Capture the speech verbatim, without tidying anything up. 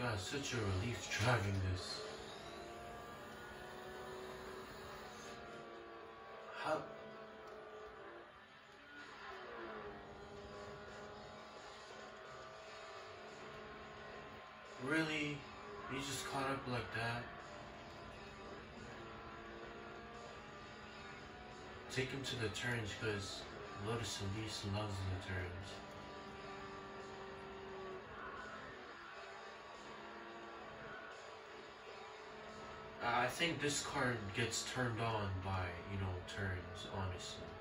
God, such a relief driving this. How? Really? You just caught up like that? Take him to the turns, because Lotus Elise loves the turns. I think this card gets turned on by, you know, turns, honestly.